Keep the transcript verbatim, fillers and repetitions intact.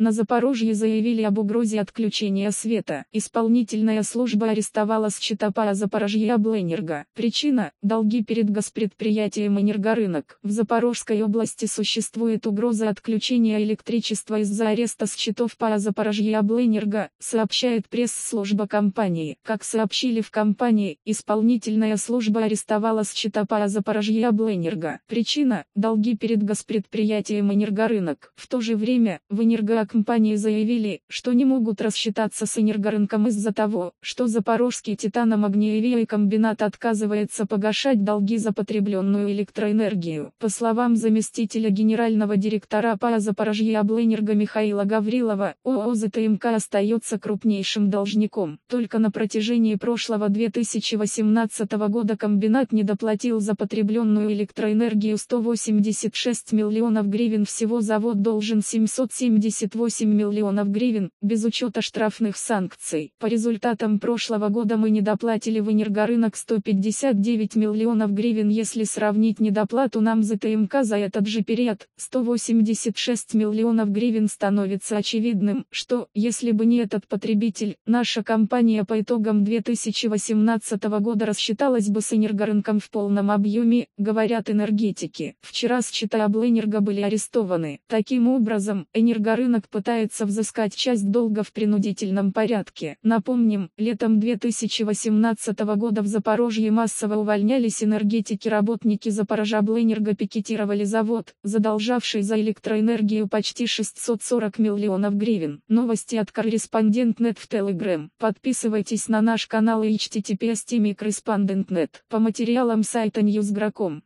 На Запорожье заявили об угрозе отключения света. Исполнительная служба арестовала с счета ПАО «Запорожьеоблэнерго». Причина – долги перед госпредприятием «Энергорынок». В Запорожской области существует угроза отключения электричества из-за ареста с счетов ПАО «Запорожьеоблэнерго», сообщает пресс-служба компании. Как сообщили в компании, исполнительная служба арестовала с счета ПАО «Запорожьеоблэнерго». Причина – долги перед госпредприятием «Энергорынок». В то же время, в «Энергорынок» компании заявили, что не могут рассчитаться с энергорынком из-за того, что Запорожский титаномагниевый комбинат отказывается погашать долги за потребленную электроэнергию. По словам заместителя генерального директора ПАО «Запорожьеоблэнерго» Михаила Гаврилова, ООО «ЗТМК» остается крупнейшим должником. Только на протяжении прошлого две тысячи восемнадцатого года комбинат недоплатил за потребленную электроэнергию сто восемьдесят шесть миллионов гривен, всего завод должен семьсот семьдесят восемь миллионов гривен, без учета штрафных санкций. По результатам прошлого года мы недоплатили в «Энергорынок» сто пятьдесят девять миллионов гривен. Если сравнить недоплату нам ЗТМК за этот же период, сто восемьдесят шесть миллионов гривен, становится очевидным, что, если бы не этот потребитель, наша компания по итогам две тысячи восемнадцатого года рассчиталась бы с «Энергорынком» в полном объеме, говорят энергетики. Вчера с счета «Облэнерго» были арестованы. Таким образом, «Энергорынок» пытается взыскать часть долга в принудительном порядке. Напомним, летом две тысячи восемнадцатого года в Запорожье массово увольнялись энергетики, работники «Запорожьеоблэнерго» пикетировали завод, задолжавший за электроэнергию почти шестьсот сорок миллионов гривен. Новости от Корреспондент точка нет в Telegram. Подписывайтесь на наш канал и эйч ти ти пи эс точка ком слэш корреспондент точка нет. По материалам сайта ньюсгра точка ком.